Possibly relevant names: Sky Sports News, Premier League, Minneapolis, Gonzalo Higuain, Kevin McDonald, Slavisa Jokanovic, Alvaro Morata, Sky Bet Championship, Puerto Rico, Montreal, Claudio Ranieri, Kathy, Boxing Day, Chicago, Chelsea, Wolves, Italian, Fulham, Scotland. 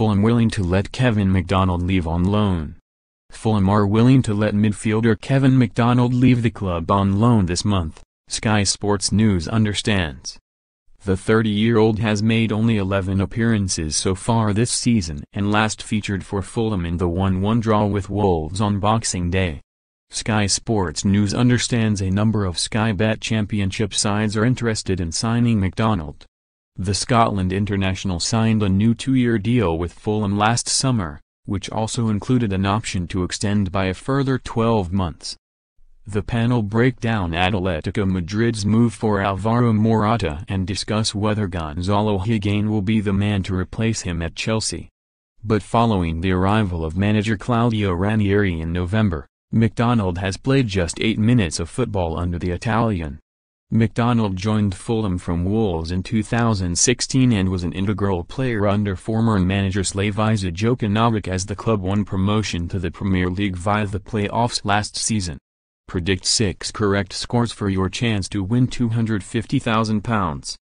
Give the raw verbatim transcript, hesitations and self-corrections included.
Fulham willing to let Kevin McDonald leave on loan. Fulham are willing to let midfielder Kevin McDonald leave the club on loan this month, Sky Sports News understands. The thirty-year-old has made only eleven appearances so far this season and last featured for Fulham in the one one draw with Wolves on Boxing Day. Sky Sports News understands a number of Sky Bet Championship sides are interested in signing McDonald. The Scotland international signed a new two-year deal with Fulham last summer, which also included an option to extend by a further twelve months. The panel break down Atletico Madrid's move for Alvaro Morata and discuss whether Gonzalo Higuain will be the man to replace him at Chelsea. But following the arrival of manager Claudio Ranieri in November, McDonald has played just eight minutes of football under the Italian. McDonald joined Fulham from Wolves in two thousand sixteen and was an integral player under former manager Slavisa Jokanovic as the club won promotion to the Premier League via the playoffs last season. Predict six correct scores for your chance to win two hundred fifty thousand pounds.